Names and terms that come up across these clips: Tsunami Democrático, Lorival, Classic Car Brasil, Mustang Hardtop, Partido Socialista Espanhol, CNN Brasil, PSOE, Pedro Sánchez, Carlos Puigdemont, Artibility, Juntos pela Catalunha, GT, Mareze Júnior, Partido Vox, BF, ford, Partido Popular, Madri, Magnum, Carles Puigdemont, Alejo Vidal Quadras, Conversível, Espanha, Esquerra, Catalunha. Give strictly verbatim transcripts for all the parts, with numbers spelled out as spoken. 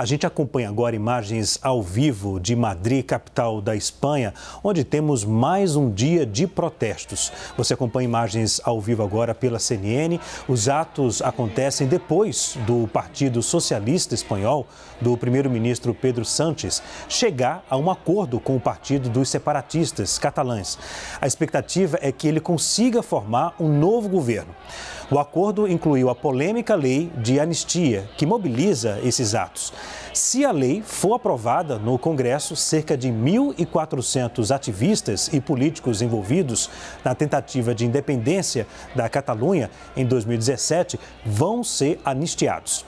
A gente acompanha agora imagens ao vivo de Madrid, capital da Espanha, onde temos mais um dia de protestos. Você acompanha imagens ao vivo agora pela C N N. Os atos acontecem depois do Partido Socialista Espanhol, do primeiro-ministro Pedro Sánchez, chegar a um acordo com o Partido dos Separatistas catalães. A expectativa é que ele consiga formar um novo governo. O acordo incluiu a polêmica lei de anistia, que mobiliza esses atos. Se a lei for aprovada no Congresso, cerca de mil e quatrocentos ativistas e políticos envolvidos na tentativa de independência da Catalunha em dois mil e dezessete vão ser anistiados.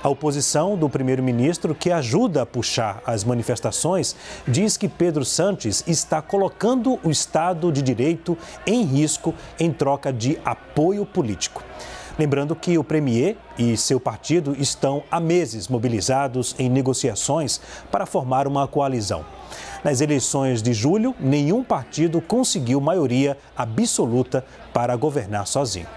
A oposição do primeiro-ministro, que ajuda a puxar as manifestações, diz que Pedro Sánchez está colocando o Estado de Direito em risco em troca de apoio político. Lembrando que o premier e seu partido estão há meses mobilizados em negociações para formar uma coalizão. Nas eleições de julho, nenhum partido conseguiu maioria absoluta para governar sozinho.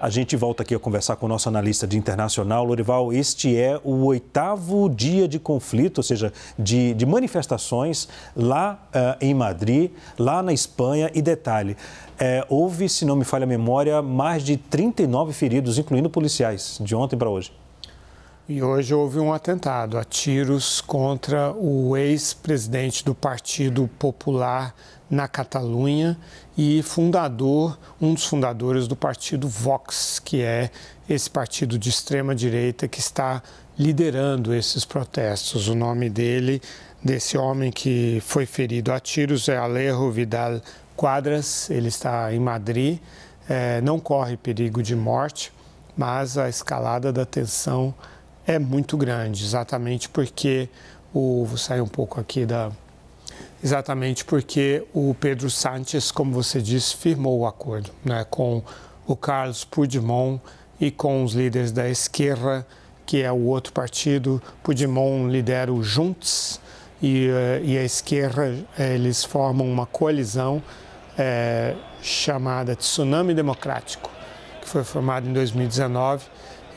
A gente volta aqui a conversar com o nosso analista de internacional, Lorival. Este é o oitavo dia de conflito, ou seja, de, de manifestações lá uh, em Madrid, lá na Espanha. E detalhe, é, houve, se não me falha a memória, mais de trinta e nove feridos, incluindo policiais, de ontem para hoje. E hoje houve um atentado a tiros contra o ex-presidente do Partido Popular na Catalunha e fundador, um dos fundadores do Partido Vox, que é esse partido de extrema-direita que está liderando esses protestos. O nome dele, desse homem que foi ferido a tiros, é Alejo Vidal Quadras. Ele está em Madrid, é, não corre perigo de morte, mas a escalada da tensão é muito grande, exatamente porque o... Vou sair um pouco aqui da... Exatamente porque o Pedro Sánchez, como você disse, firmou o acordo, né, com o Carlos Puigdemont e com os líderes da Esquerra, que é o outro partido. Puigdemont lidera o Juntos e, e a Esquerra, eles formam uma coalizão é, chamada Tsunami Democrático, que foi formada em dois mil e dezenove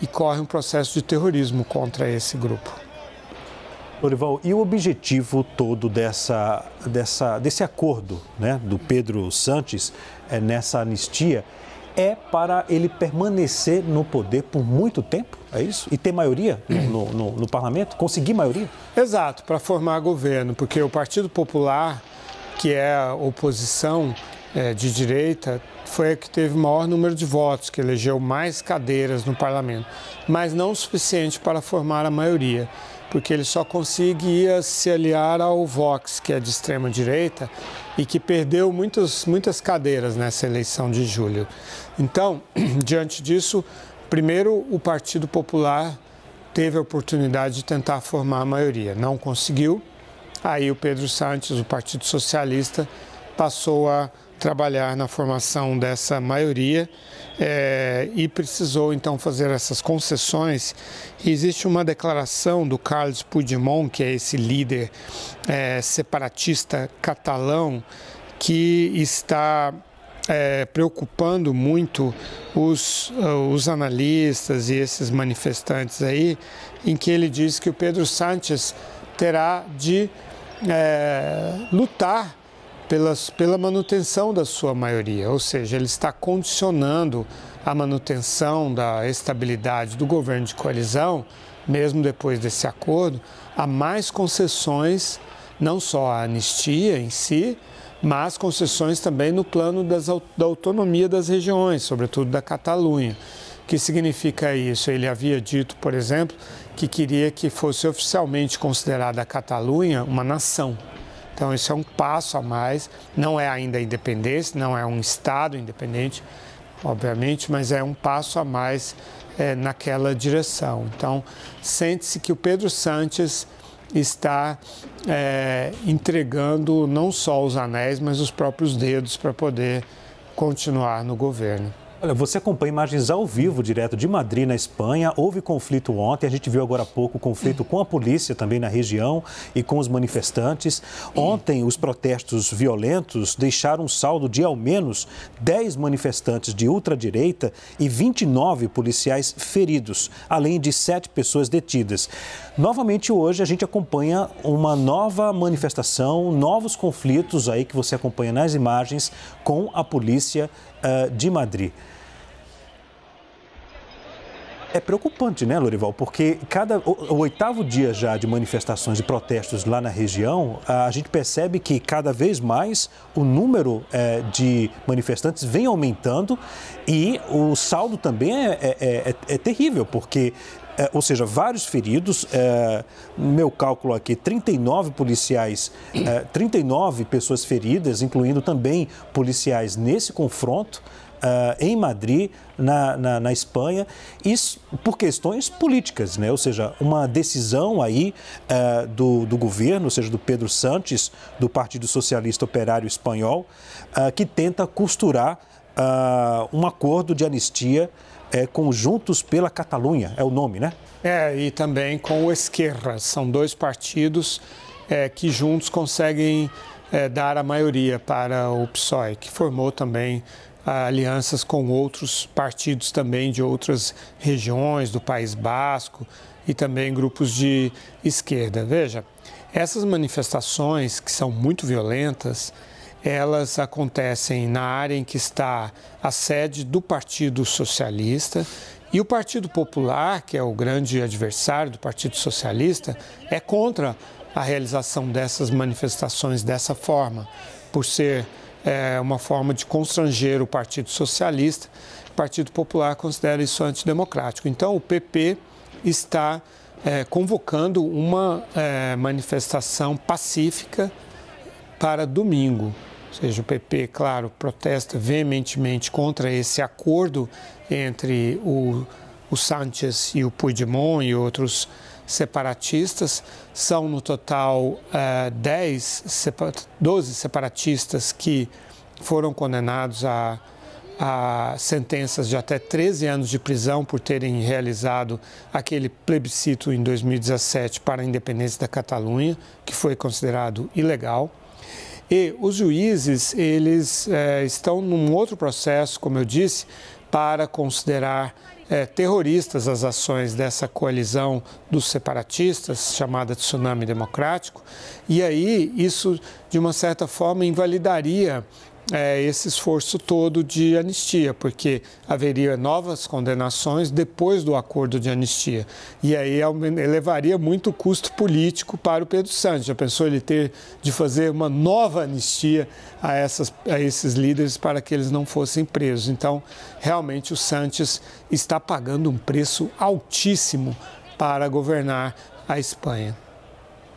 e corre um processo de terrorismo contra esse grupo. Lorival, e o objetivo todo dessa, dessa, desse acordo, né, do Pedro Sánchez é, nessa anistia é para ele permanecer no poder por muito tempo, é isso? E ter maioria no, no, no, no parlamento? Conseguir maioria? Exato, para formar governo, porque o Partido Popular, que é a oposição é, de direita, foi a que teve o maior número de votos, que elegeu mais cadeiras no parlamento, mas não o suficiente para formar a maioria, porque ele só conseguia se aliar ao Vox, que é de extrema-direita e que perdeu muitos, muitas cadeiras nessa eleição de julho. Então, diante disso, primeiro o Partido Popular teve a oportunidade de tentar formar a maioria, não conseguiu. Aí o Pedro Sánchez, o Partido Socialista, passou a trabalhar na formação dessa maioria é, e precisou então fazer essas concessões. E existe uma declaração do Carles Puigdemont, que é esse líder é, separatista catalão, que está é, preocupando muito os, os analistas e esses manifestantes aí, em que ele diz que o Pedro Sánchez terá de é, lutar Pelas, pela manutenção da sua maioria, ou seja, ele está condicionando a manutenção da estabilidade do governo de coalizão, mesmo depois desse acordo, a mais concessões, não só a anistia em si, mas concessões também no plano das, da autonomia das regiões, sobretudo da Catalunha. O que significa isso? Ele havia dito, por exemplo, que queria que fosse oficialmente considerada a Catalunha uma nação. Então, isso é um passo a mais, não é ainda a independência, não é um Estado independente, obviamente, mas é um passo a mais é, naquela direção. Então, sente-se que o Pedro Sánchez está é, entregando não só os anéis, mas os próprios dedos para poder continuar no governo. Olha, você acompanha imagens ao vivo, direto de Madrid, na Espanha. Houve conflito ontem, a gente viu agora há pouco conflito com a polícia também na região e com os manifestantes. Ontem, os protestos violentos deixaram um saldo de ao menos dez manifestantes de ultradireita e vinte e nove policiais feridos, além de sete pessoas detidas. Novamente, hoje, a gente acompanha uma nova manifestação, novos conflitos aí que você acompanha nas imagens com a polícia uh, de Madrid. É preocupante, né, Lorival? Porque cada, o, o oitavo dia já de manifestações e protestos lá na região, a gente percebe que cada vez mais o número é, de manifestantes vem aumentando e o saldo também é, é, é, é terrível, porque... É, ou seja, vários feridos, é, meu cálculo aqui, trinta e nove policiais, é, trinta e nove pessoas feridas, incluindo também policiais nesse confronto é, em Madrid, na, na, na Espanha, isso por questões políticas, né? Ou seja, uma decisão aí é, do, do governo, ou seja, do Pedro Sánchez, do Partido Socialista Operário Espanhol, é, que tenta costurar é, um acordo de anistia É, com Juntos pela Catalunha, é o nome, né? É, e também com o Esquerra. São dois partidos é, que juntos conseguem é, dar a maioria para o P SOE, que formou também a, alianças com outros partidos também de outras regiões do País Basco e também grupos de esquerda. Veja, essas manifestações, que são muito violentas, elas acontecem na área em que está a sede do Partido Socialista e o Partido Popular, que é o grande adversário do Partido Socialista, é contra a realização dessas manifestações dessa forma, por ser é, uma forma de constranger o Partido Socialista. O Partido Popular considera isso antidemocrático. Então, o P P está é, convocando uma é, manifestação pacífica para domingo. Ou seja, o P P, claro, protesta veementemente contra esse acordo entre o, o Sánchez e o Puigdemont e outros separatistas. São, no total, dez, doze separatistas que foram condenados a, a sentenças de até treze anos de prisão por terem realizado aquele plebiscito em dois mil e dezessete para a independência da Catalunha, que foi considerado ilegal. E os juízes, eles é, estão num outro processo, como eu disse, para considerar é, terroristas as ações dessa coalizão dos separatistas, chamada Tsunami Democrático, e aí isso, de uma certa forma, invalidaria é, esse esforço todo de anistia, porque haveria novas condenações depois do acordo de anistia. E aí elevaria muito o custo político para o Pedro Sánchez. Já pensou ele ter de fazer uma nova anistia a, essas, a esses líderes para que eles não fossem presos? Então, realmente, o Sánchez está pagando um preço altíssimo para governar a Espanha.